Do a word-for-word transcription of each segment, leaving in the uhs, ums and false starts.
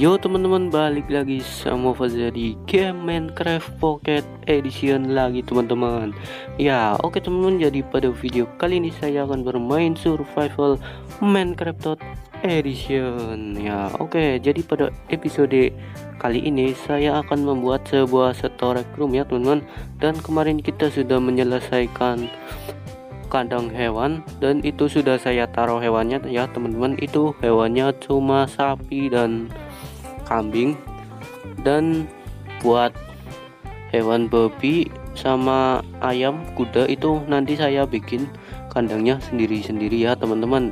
Yo teman-teman, balik lagi sama Vexo di game Minecraft Pocket Edition lagi teman-teman. Ya oke teman-teman, jadi pada video kali ini saya akan bermain survival Minecraft Edition. Ya oke, jadi pada episode kali ini saya akan membuat sebuah storage room ya teman-teman. Dan kemarin kita sudah menyelesaikan kandang hewan, dan itu sudah saya taruh hewannya ya teman-teman. Itu hewannya cuma sapi dan kambing, dan buat hewan babi sama ayam kuda itu nanti saya bikin kandangnya sendiri-sendiri ya teman-teman.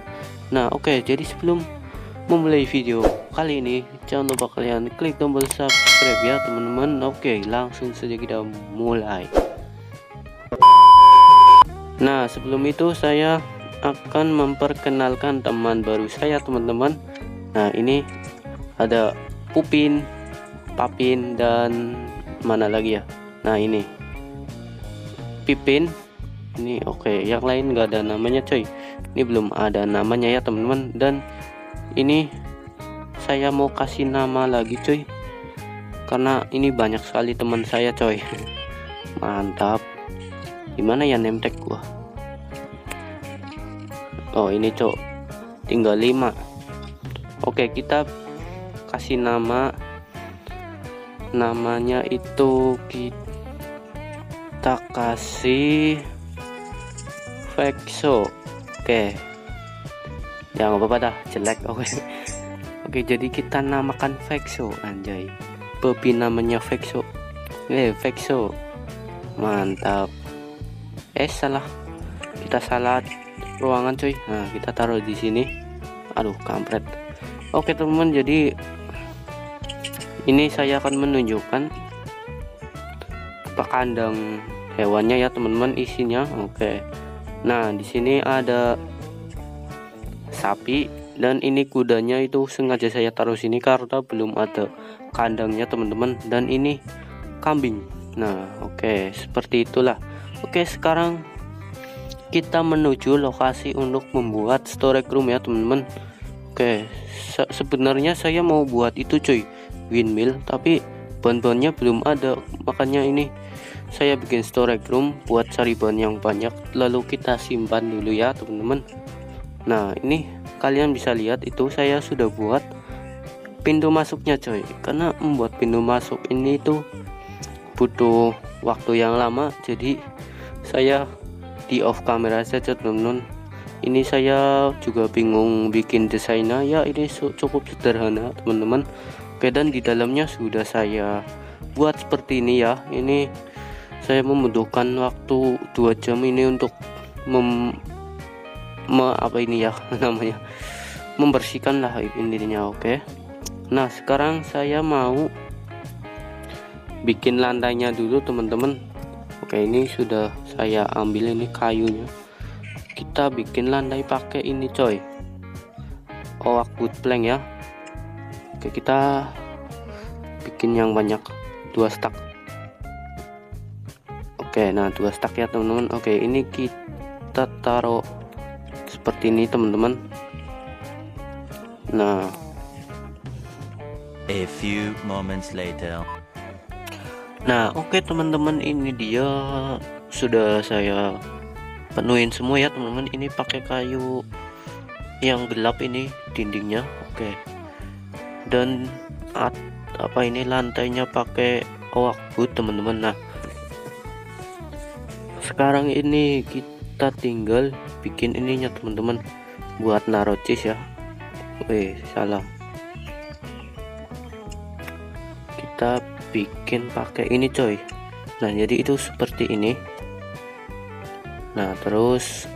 Nah oke, jadi sebelum memulai video kali ini jangan lupa kalian klik tombol subscribe ya teman-teman. Oke, langsung saja kita mulai. Nah sebelum itu saya akan memperkenalkan teman baru saya teman-teman. Nah ini ada Pupin, Pipin, dan mana lagi ya. Nah ini Pipin ini. Oke, yang lain nggak ada namanya coy, ini belum ada namanya ya teman-teman. Dan ini saya mau kasih nama lagi coy, karena ini banyak sekali teman saya coy. Mantap. Gimana ya name tag gua? Oh ini cok, tinggal lima. Oke, kita kasih nama, namanya itu kita kasih Vexo. Oke ya, nggak apa-apa dah, jelek. Oke oke, jadi kita namakan Vexo. Anjay, Pupi namanya Vexo. Eh Vexo, mantap. Eh salah, kita salah ruangan cuy. Nah kita taruh di sini. Aduh kampret. Oke teman-teman, jadi ini saya akan menunjukkan apa kandang hewannya ya teman-teman, isinya. Oke. Nah di sini ada sapi, dan ini kudanya itu sengaja saya taruh sini karena belum ada kandangnya teman-teman. Dan ini kambing. Nah oke, seperti itulah. Oke, sekarang kita menuju lokasi untuk membuat storage room ya teman-teman. Oke, se sebenarnya saya mau buat itu cuy, windmill, tapi bahan-bahannya belum ada. Makanya ini saya bikin storage room buat cari bahan yang banyak, lalu kita simpan dulu ya teman-teman. Nah ini kalian bisa lihat itu saya sudah buat pintu masuknya coy, karena membuat pintu masuk ini tuh butuh waktu yang lama, jadi saya di off kamera saja teman-teman. Ini saya juga bingung bikin desainnya ya, ini cukup sederhana teman-teman. Oke, dan di dalamnya sudah saya buat seperti ini ya. Ini saya membutuhkan waktu dua jam ini untuk mem me apa ini ya namanya, membersihkan lah intinya. Oke, nah sekarang saya mau bikin lantainya dulu teman-teman. Oke, ini sudah saya ambil ini kayunya. Kita bikin lantai pakai ini coy, oak wood plank ya. Oke, kita bikin yang banyak, dua stack. Oke, nah dua stack ya teman-teman. Oke, ini kita taruh seperti ini teman-teman. Nah a few moments later. Nah oke okay, teman-teman, ini dia sudah saya penuhin semua ya teman-teman. Ini pakai kayu yang gelap ini dindingnya. Oke okay. Dan at, apa ini lantainya pakai oak wood teman-teman. Nah sekarang ini kita tinggal bikin ininya teman-teman, buat naro cheese ya. Wih salah, kita bikin pakai ini coy. Nah jadi itu seperti ini. Nah terus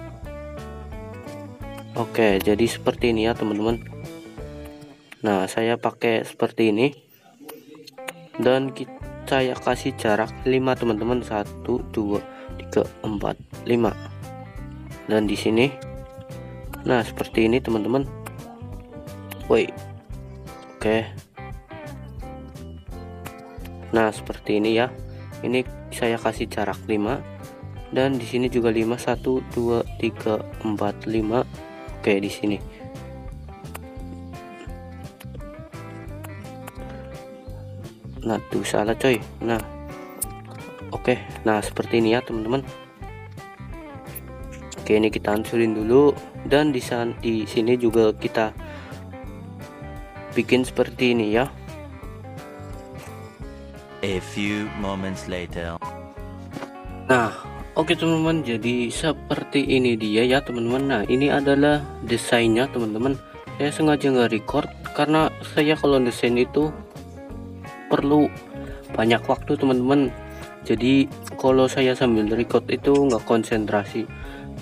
oke, jadi seperti ini ya teman-teman. Nah saya pakai seperti ini, dan kita, saya kasih jarak lima teman-teman. Satu dua tiga empat lima. Dan di sini nah seperti ini teman-teman. Woi oke, nah seperti ini ya. Ini saya kasih jarak lima, dan di sini juga lima. Satu dua tiga empat lima. Oke, di sini Nah, tuh salah coy. Nah, oke, nah seperti ini ya teman-teman. Oke, ini kita hancurin dulu, dan di sana, di sini juga kita bikin seperti ini ya. A few moments later. Nah, oke teman-teman, jadi seperti ini dia ya teman-teman. Nah, ini adalah desainnya teman-teman. Saya sengaja nggak record karena saya kalau desain itu perlu banyak waktu teman-teman. Jadi kalau saya sambil record itu nggak konsentrasi.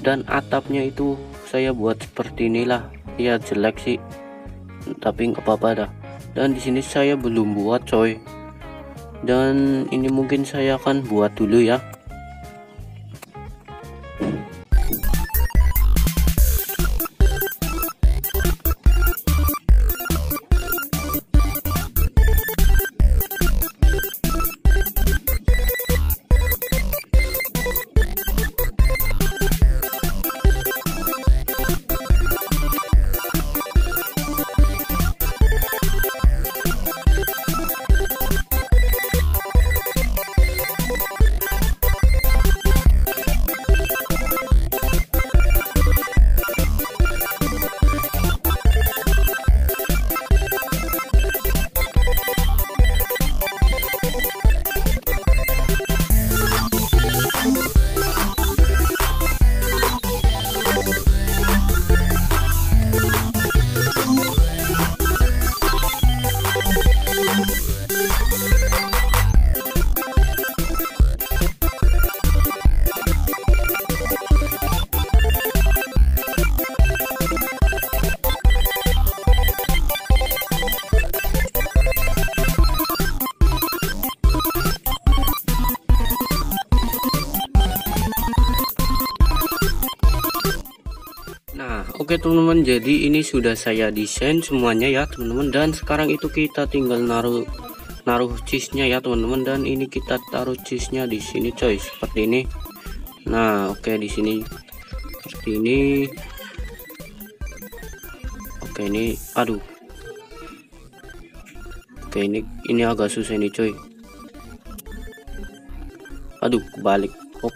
Dan atapnya itu saya buat seperti inilah. Ya jelek sih, tapi nggak apa-apa dah. Dan di sini saya belum buat coy. Dan ini mungkin saya akan buat dulu ya. Oke teman-teman, jadi ini sudah saya desain semuanya ya teman-teman. Dan sekarang itu kita tinggal naruh naruh cheese-nya ya teman-teman. Dan ini kita taruh cheese-nya di sini coy, seperti ini. Nah, oke di sini seperti ini. Oke, ini aduh. Oke, ini ini agak susah ini coy. Aduh, kebalik. Op.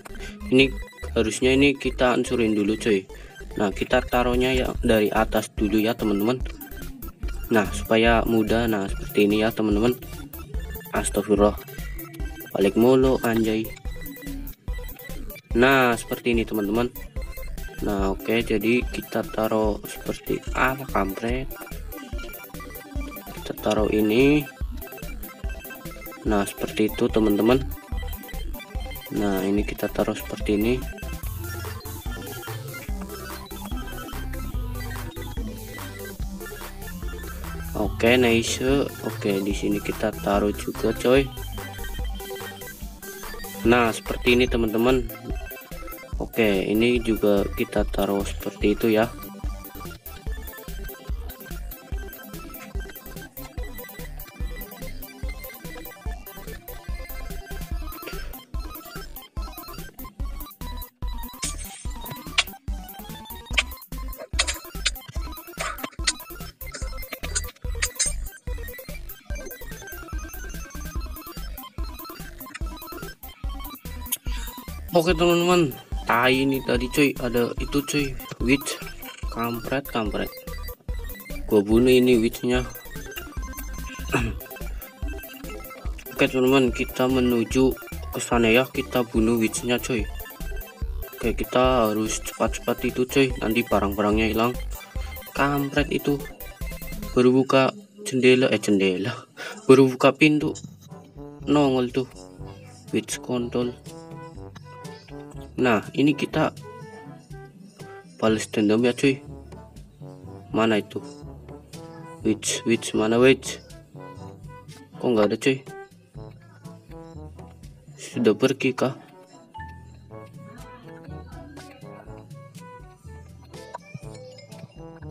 Ini harusnya ini kita hancurin dulu coy. Nah, kita taruhnya ya dari atas dulu ya teman-teman. Nah, supaya mudah. Nah, seperti ini ya teman-teman. Astagfirullah, balik mulu anjay. Nah, seperti ini teman-teman. Nah, oke okay, jadi kita taruh seperti apa ah, kampret. Kita taruh ini. Nah, seperti itu teman-teman. Nah, ini kita taruh seperti ini. Oke, nice. Oke, di sini kita taruh juga coy. Nah, seperti ini teman-teman. Oke, ini juga kita taruh seperti itu ya. Oke teman-teman, tai ini tadi cuy, ada itu cuy, witch, kampret kampret, gue bunuh ini witchnya. Oke teman-teman, kita menuju ke sana ya, kita bunuh witchnya cuy. Oke, kita harus cepat-cepat itu cuy, nanti barang-barangnya hilang. Kampret itu, baru buka jendela, eh jendela, baru buka pintu, nongol tuh, witch kontol. Nah, ini kita balas dendam ya cuy. Mana itu witch, witch mana witch, kok nggak ada cuy, sudah pergi kah?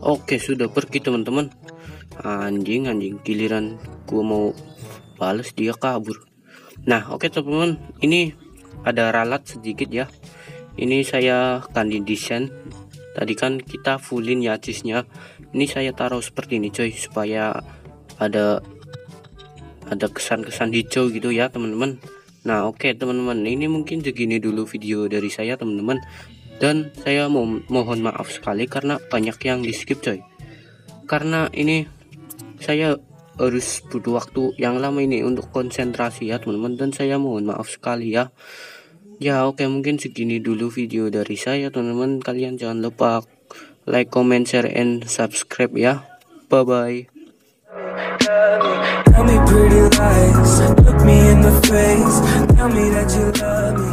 Oke, sudah pergi teman-teman. Anjing anjing, giliran gua mau balas dia kabur. Nah, oke teman-teman, ini ada ralat sedikit ya. Ini saya akan didesain. Tadi kan kita fullin ya cheese-nya. Ini saya taruh seperti ini coy, supaya ada ada kesan-kesan hijau gitu ya teman-teman. Nah oke teman-teman, ini mungkin segini dulu video dari saya teman-teman, dan saya mo mohon maaf sekali karena banyak yang di skip coy, karena ini saya harus butuh waktu yang lama ini untuk konsentrasi ya teman-teman, dan saya mohon maaf sekali ya. Ya oke, mungkin segini dulu video dari saya teman-teman. Kalian jangan lupa like, comment, share, and subscribe ya. Bye bye.